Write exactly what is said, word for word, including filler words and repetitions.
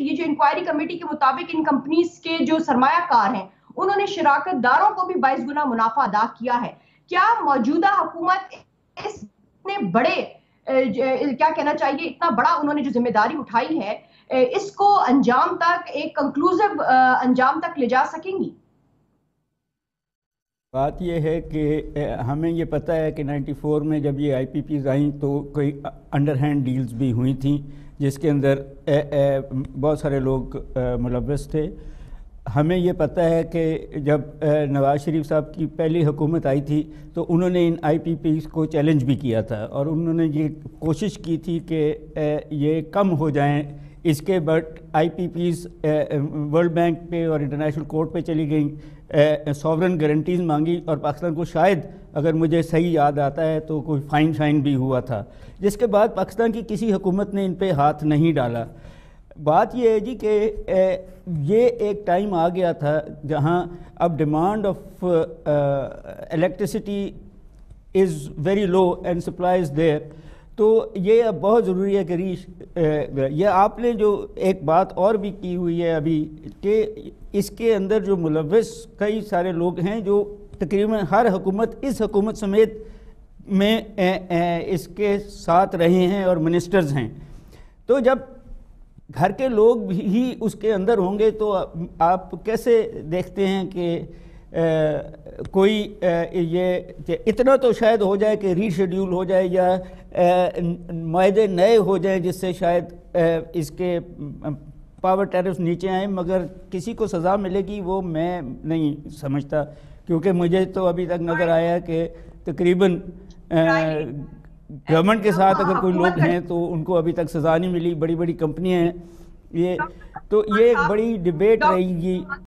ये जो inquiry committee के मुताबिक इन कंपनीज के जो सरमायाकार हैं उन्होंने शराकत दारों को भी बाईस गुना मुनाफा अदा किया है। क्या मौजूदा हुकूमत इसने बड़े क्या कहना चाहिए इतना बड़ा उन्होंने जो जिम्मेदारी उठाई है इसको अंजाम तक एक कंक्लूसिव अंजाम तक ले जा सकेंगी? बात यह है कि हमें ये पता है कि चौरानवे में जब ये आईपीपीज़ आई तो कोई अंडरहैंड डील्स भी हुई थी जिसके अंदर बहुत सारे लोग मुलव्वस थे। हमें ये पता है कि जब नवाज़ शरीफ साहब की पहली हुकूमत आई थी तो उन्होंने इन आईपीपीज़ को चैलेंज भी किया था और उन्होंने ये कोशिश की थी कि ये कम हो जाएं इसके, बट आईपीपीज़ वर्ल्ड बैंक पे और इंटरनेशनल कोर्ट पे चली गई, सॉवरन गारंटीज़ मांगी और पाकिस्तान को शायद, अगर मुझे सही याद आता है तो, कोई फ़ाइन शाइन भी हुआ था, जिसके बाद पाकिस्तान की किसी हुकूमत ने इन पे हाथ नहीं डाला। बात यह है जी कि ये एक टाइम आ गया था जहां अब demand of electricity is very low and supply is there, तो ये अब बहुत ज़रूरी है कि रीश ये आपने जो एक बात और भी की हुई है अभी कि इसके अंदर जो मुलव्वस कई सारे लोग हैं जो तकरीबन हर हुकूमत इस हुकूमत समेत में ए, ए, इसके साथ रहे हैं और मिनिस्टर्स हैं, तो जब घर के लोग भी ही उसके अंदर होंगे तो आप कैसे देखते हैं कि ए, कोई ए, ये इतना तो शायद हो जाए कि रीशेड्यूल हो जाए या मायदे नए हो जाएं जिससे शायद ए, इसके पावर टैरिफ नीचे आए, मगर किसी को सज़ा मिलेगी वो मैं नहीं समझता, क्योंकि मुझे तो अभी तक नज़र आया कि तकरीबन गवर्नमेंट के साथ अगर कोई लोग हैं तो उनको अभी तक सज़ा नहीं मिली, बड़ी बड़ी कंपनियां हैं ये, तो ये एक बड़ी डिबेट रहेगी।